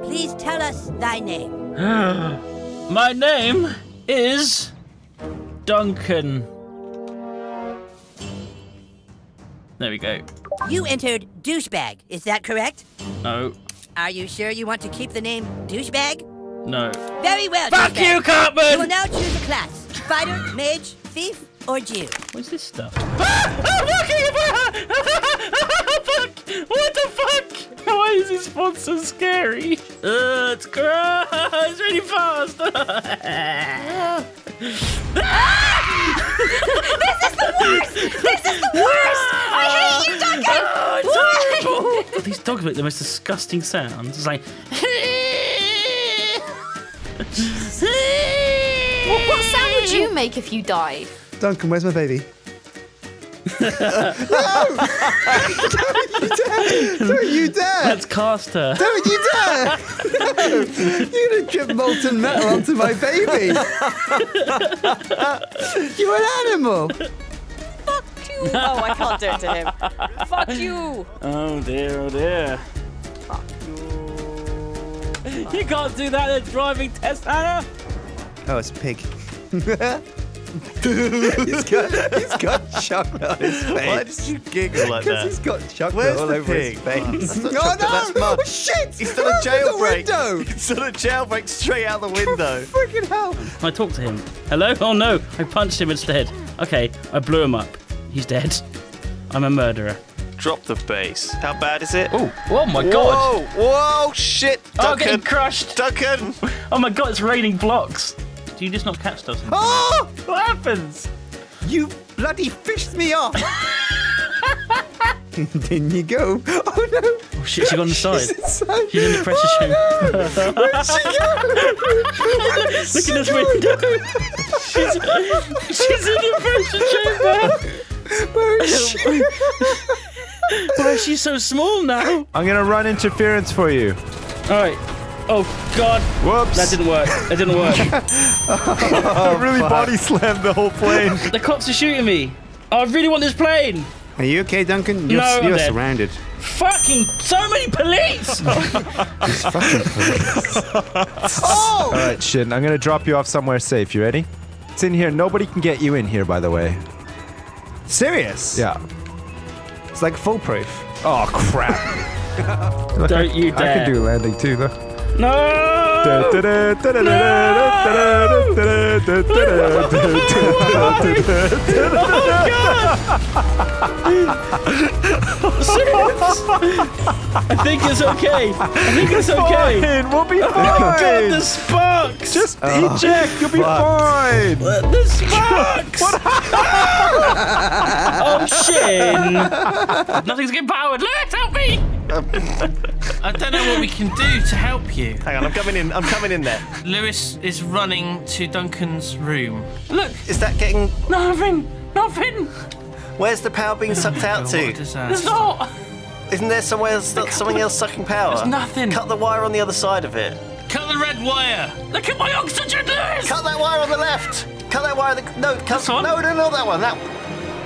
Please tell us thy name. My name is Duncan. There we go. You entered douchebag, is that correct? No. Are you sure you want to keep the name douchebag? No. Very well, fuck douchebag. You, Cartman! You will now choose a class. Fighter, mage, thief, or Jew. What's this stuff? Ah! I'm looking at fuck! What the fuck? Why is this one so scary? It's gross! It's really fast! This is the worst! This is the worst! I hate you, Duncan! Oh, it's horrible! These dogs make the most disgusting sounds. It's like... Well, what sound would you make if you died? Duncan, where's my baby? No! Don't you dare! Don't you dare! Let's cast her. Don't you dare! No! You're going to drip molten metal onto my baby! You're an animal! Fuck you! Oh, I can't do it to him. Fuck you! Oh dear, oh dear. Fuck you. You can't do that in a driving test, Hannah! Oh, it's a pig. he's got chocolate on his face. Why did you giggle like that? Because he's got chocolate all over his face. Oh, no! That's mud. Oh, shit! He's still a jailbreak. He's still a jailbreak straight out the window. Freaking hell. I talked to him. Hello? Oh, no. I punched him instead. Okay, I blew him up. He's dead. I'm a murderer. Drop the base. How bad is it? Oh, oh my god. Whoa, whoa, shit. Duncan. Oh, I'm getting crushed. Duncan. Oh, my god, it's raining blocks. You just not catch us. Oh! What happens? You bloody fished me off! Didn't you go? Oh no! Oh shit, she's on the side. She's in the pressure chute. No. Where'd she go? Look at this window! she's in the pressure chamber! Where is she? Why is she so small now? I'm gonna run interference for you. Alright. Oh god! Whoops! That didn't work. That didn't work. I really body slammed the whole plane. The cops are shooting me. I really want this plane. Are you okay, Duncan? You're, no, you're surrounded. Fucking so many police! There's fucking police. Oh! All right, Shin. I'm gonna drop you off somewhere safe. You ready? It's in here. Nobody can get you in here, by the way. Serious? Yeah. It's like foolproof. Oh crap! Look, Don't you dare! I can do landing too, though. No! I think it's okay. I think it's okay. Fine. We'll be fine. Oh my god, the sparks! Just eject. You'll be fine. The sparks! What? Oh shit! Nothing's getting powered. Let's help me! I don't know what we can do to help you. Hang on, I'm coming in. I'm coming in there. Lewis is running to Duncan's room. Look, is that getting nothing? Nothing. Where's the power being sucked out to? There's not. Isn't there somewhere else, something else sucking power? There's nothing. Cut the wire on the other side of it. Cut the red wire. Look at my oxygen, Lewis. Cut that wire on the left. Cut that wire. No, cut. No, no, not that one. That.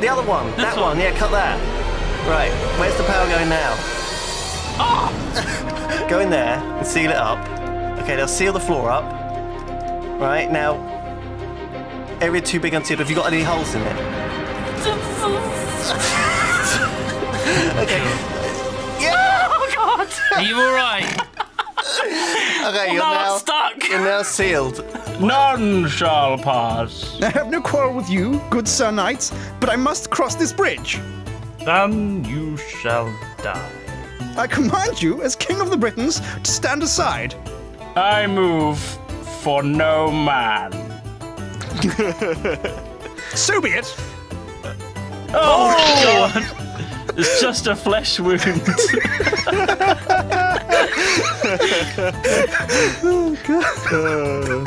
The other one. That one. Yeah, cut that. Right. Where's the power going now? Oh. Go in there and seal it up. Okay, they'll seal the floor up. Right, now, area too big unsealed. Have you got any holes in it? Okay. Yeah! Oh, God! Are you alright? Okay, you're now sealed. None shall pass. I have no quarrel with you, good sir knights, but I must cross this bridge. Then you shall die. I command you, as King of the Britons, to stand aside. I move for no man. So be it. Oh, oh God! It's just a flesh wound. Oh God!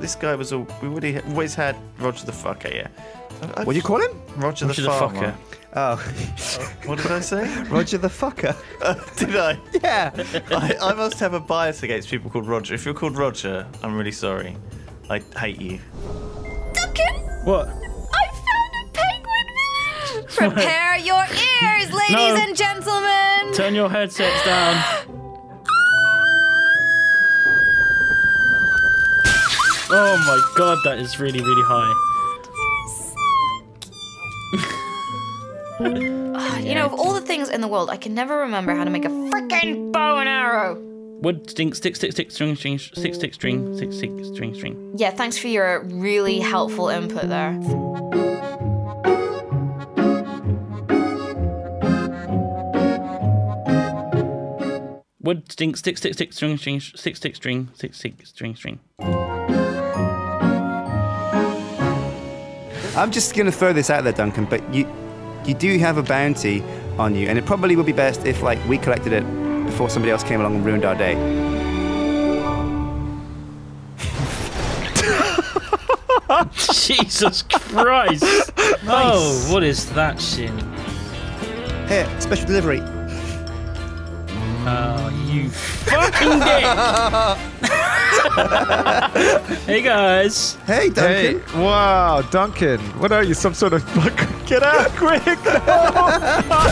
This guy was we always had Roger the Fucker, yeah. What do you call him? Roger the Fucker. Oh. What did I say? Roger the Fucker. Did I? Yeah. I must have a bias against people called Roger. If you're called Roger, I'm really sorry. I hate you. Duncan! What? I found a penguin! Prepare your ears, ladies and gentlemen! Turn your headsets down. Oh my god, that is really, really high. You're so cute. You know, of all the things in the world, I can never remember how to make a freaking bow and arrow. Wood, string, stick, stick, stick, string, string, stick, stick, string, stick, stick, string, string. Yeah, thanks for your really helpful input there. Wood, string, stick, stick, stick, string, string, stick, stick, string, stick, stick, string, string. I'm just going to throw this out there, Duncan, but you do have a bounty on you, and it probably would be best if, like, we collected it before somebody else came along and ruined our day. Jesus Christ! Nice. Oh, what is that shit? Here, special delivery. Oh, you fucking dick! Hey guys! Hey, Duncan! Hey. Wow, Duncan! What are you, some sort of bug? Get out quick! No. Oh,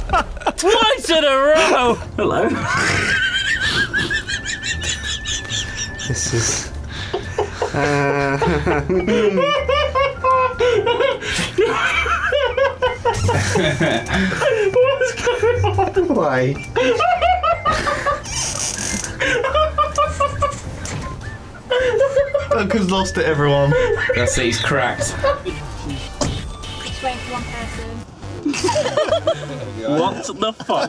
fuck! Twice in a row! Hello. This is... What's going on? Why? Duncan's lost it, everyone. That's it, he's cracked. Just wait for one person. What the fuck?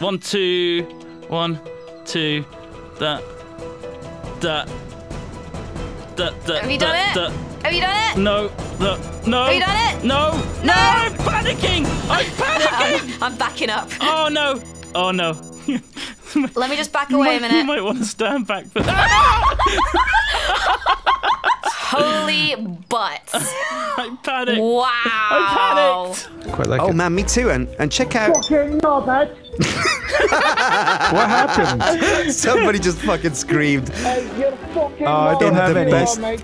1, 2, 1, 2, that. Have you done it? Have you done it? No. Have you done it? No. I'm panicking. I'm backing up. Oh no. Let me just back away a minute. You might want to stand back for that. Holy butts. I panicked. Wow. I panicked. Quite like it. Oh man, me too. And check out. Fucking knobhead. What happened? Somebody just fucking screamed. You're fucking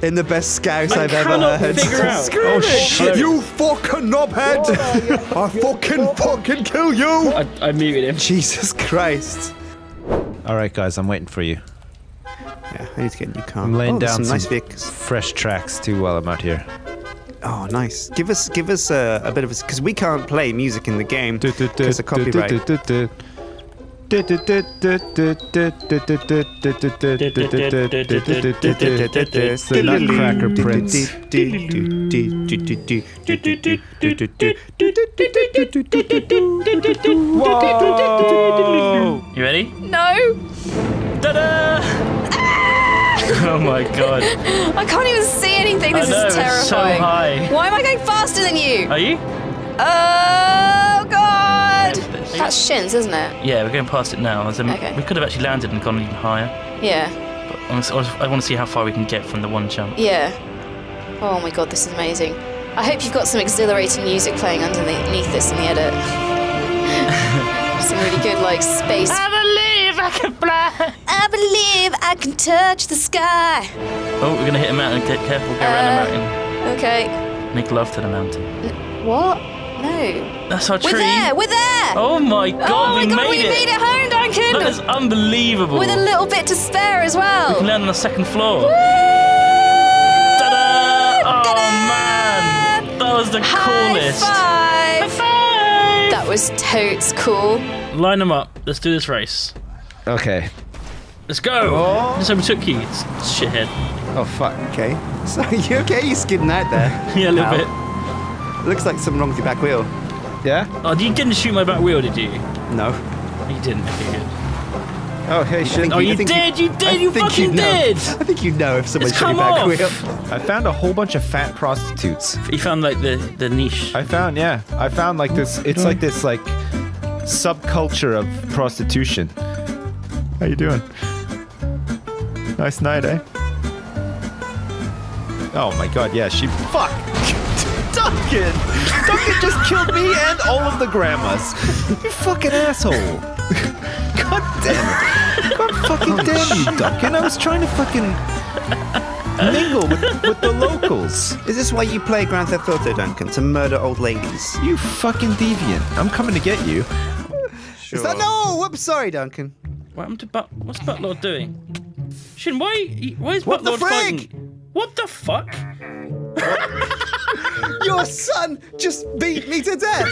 in the best scouse I've ever heard. Oh shit! You fucking knobhead! I fucking kill you! I muted him. Jesus Christ! All right, guys, I'm waiting for you. Yeah, I need to get a new car. I'm laying down some fresh tracks too while I'm out here. Oh, nice. Give us a bit of a... Because we can't play music in the game because of copyright. The Nutcracker Prince. Whoa! You ready? No! Ta-da! Oh my god. I can't even see anything. This is terrifying. So high. Why am I going faster than you? Are you? Oh god. That's shins, isn't it? Yeah, we're going past it now. Okay. We could have actually landed and gone even higher. Yeah. But I want to see how far we can get from the one jump. Yeah. Oh my god, this is amazing. I hope you've got some exhilarating music playing underneath this in the edit. Some really good, like, space. I can fly. I believe I can touch the sky. Oh, we're gonna hit a mountain. Careful, go around the mountain. Okay. Make love to the mountain. What? No. That's our tree. We're there. Oh my god, we made it home, Duncan. That is unbelievable. With a little bit to spare as well. We can land on the second floor. Woo! Ta-da! Oh man, that was the coolest. High five. That was totes cool. Line them up. Let's do this race. Okay. Let's go! Oh. Just overtook you, shithead. Oh, fuck. Okay. So, you okay? You skidding out there? Yeah, a little bit. Looks like something wrong with your back wheel. Yeah? Oh, you didn't shoot my back wheel, did you? No. You didn't. Okay, good. Oh, hey, shit. Oh, you did! You fucking did! I think you know if somebody shot your back wheel. I found a whole bunch of fat prostitutes. You found, like, the niche. I found, like, this... It's like this, like, subculture of prostitution. How you doing? Nice night, eh? Oh my god, yeah, she... Fuck! Duncan! Duncan just killed me and all of the grandmas! You fucking asshole! God damn it! God fucking damn you, Duncan! I was trying to fucking mingle with the locals! Is this why you play Grand Theft Auto, Duncan? To murder old ladies? You fucking deviant! I'm coming to get you! Sure. Is that... No! Whoops, sorry, Duncan. What happened to what's Buttlord doing? Shin, why is Buttlord fighting? What the fuck? Your son just beat me to death.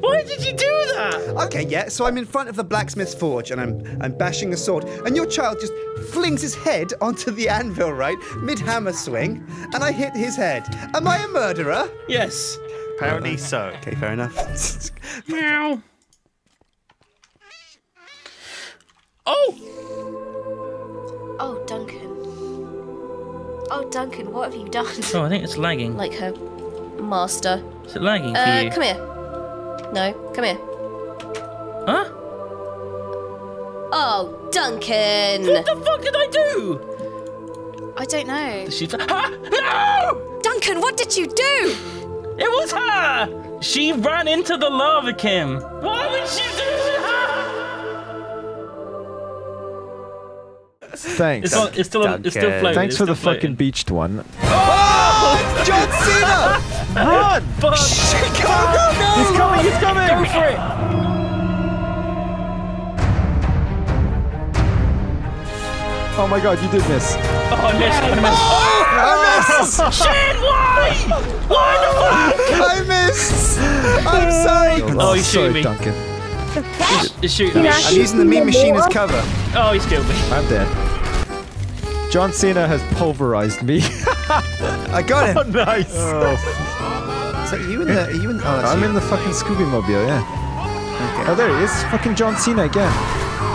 Why did you do that? Okay, yeah, so I'm in front of the blacksmith's forge and I'm bashing a sword and your child just flings his head onto the anvil, right? Mid-hammer swing, and I hit his head. Am I a murderer? Yes. Apparently so. Okay, fair enough. Meow. Oh! Oh, Duncan. Oh, Duncan, what have you done? Oh, I think it's lagging. Like her master. Is it lagging for you? Come here. No, come here. Huh? Oh, Duncan! What the fuck did I do? I don't know. Did she... Ah! No! Duncan, what did you do? It was her! She ran into the lava, Kim. Why would she do that? Thanks. It's still floating. Thanks for the fucking beached one. Oh! It's John Cena! Run! Fuck! Chicago! No! He's coming! He's coming! Go for it! Oh my god, you did miss. Oh, I missed. I missed. Oh, I missed! Shit, why? Why the fuck? I missed! I'm sorry! Oh, he's shooting me. Duncan. He's shooting me. I'm using the mean machine as cover. Oh, he's killed me. I'm dead. John Cena has pulverized me. I got him. Oh, nice. Oh. Is that you in the... Are you in the... Oh, I'm in the fucking Scooby-Mobile, yeah. Okay. Oh, there he is. Fucking John Cena again.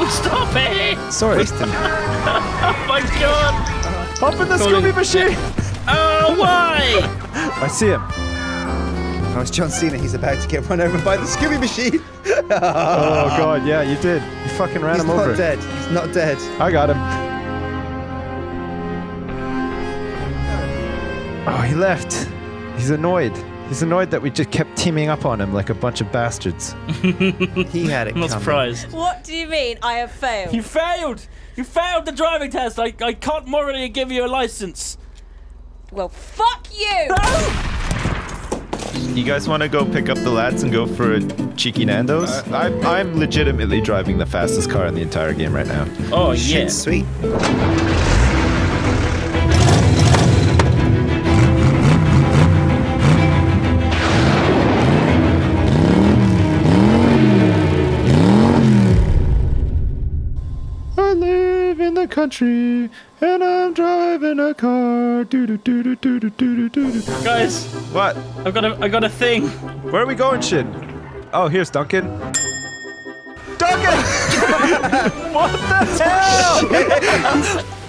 Stop it! Sorry. Oh my god! Up in the Scooby machine! Oh, why? I see him. Oh, it's John Cena. He's about to get run over by the Scooby machine. Oh god, yeah, you did. You fucking ran him over. He's not dead. He's not dead. I got him. Oh, he left. He's annoyed. He's annoyed that we just kept teaming up on him like a bunch of bastards. He had it coming. Not surprised. What do you mean I have failed? You failed! You failed the driving test! I can't morally give you a license. Well, fuck you! No! You guys want to go pick up the lads and go for a cheeky Nando's? I'm legitimately driving the fastest car in the entire game right now. Oh, yeah. Shit, sweet. Country and I'm driving a car. Guys, what? I got a thing. Where are we going, Shin? Oh, here's Duncan. Duncan! What the hell?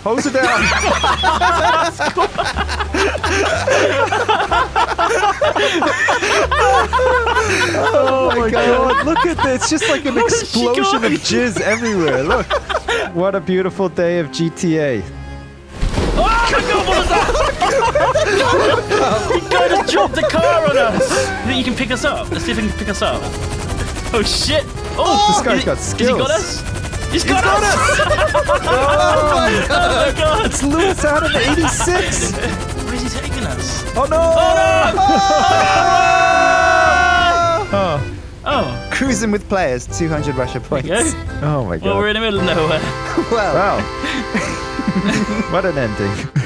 Hose it down. Oh my god, look at this. It's just like an explosion of jizz everywhere. Look. What a beautiful day of GTA. Oh, what was that? He kind of dropped the car on us. You think you can pick us up? Let's see if he can pick us up. Oh shit. Oh, this guy's got skills. Has he got us? He's got us! Oh my god. It's Lewis out of 86. Where is he taking us? Oh no! Oh no! Oh, no! Oh. Oh. Cruising with players, 200 Russia points. Oh my god. Well, we're in the middle of nowhere. Well. Wow. What an ending.